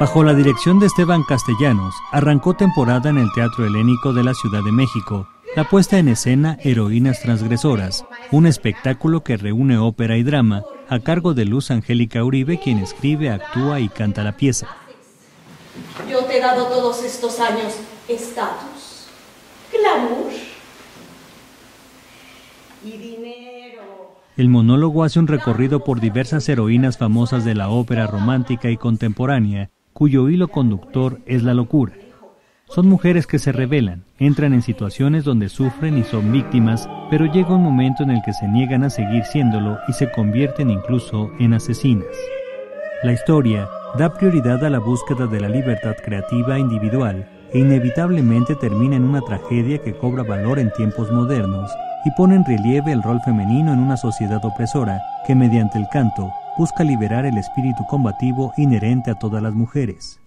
Bajo la dirección de Esteban Castellanos, arrancó temporada en el Teatro Helénico de la Ciudad de México, la puesta en escena Heroínas Transgresoras, un espectáculo que reúne ópera y drama, a cargo de Luz Angélica Uribe, quien escribe, actúa y canta la pieza. Yo te he dado todos estos años estatus, glamour y dinero. El monólogo hace un recorrido por diversas heroínas famosas de la ópera romántica y contemporánea, cuyo hilo conductor es la locura. Son mujeres que se rebelan, entran en situaciones donde sufren y son víctimas, pero llega un momento en el que se niegan a seguir siéndolo y se convierten incluso en asesinas. La historia da prioridad a la búsqueda de la libertad creativa individual e inevitablemente termina en una tragedia que cobra valor en tiempos modernos y pone en relieve el rol femenino en una sociedad opresora que mediante el canto busca liberar el espíritu combativo inherente a todas las mujeres.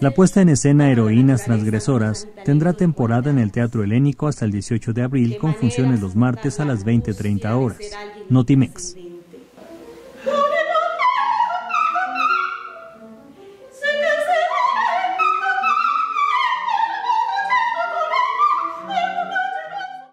La puesta en escena Heroínas Transgresoras tendrá temporada en el Teatro Helénico hasta el 18 de abril con funciones los martes a las 20:30 horas. Notimex.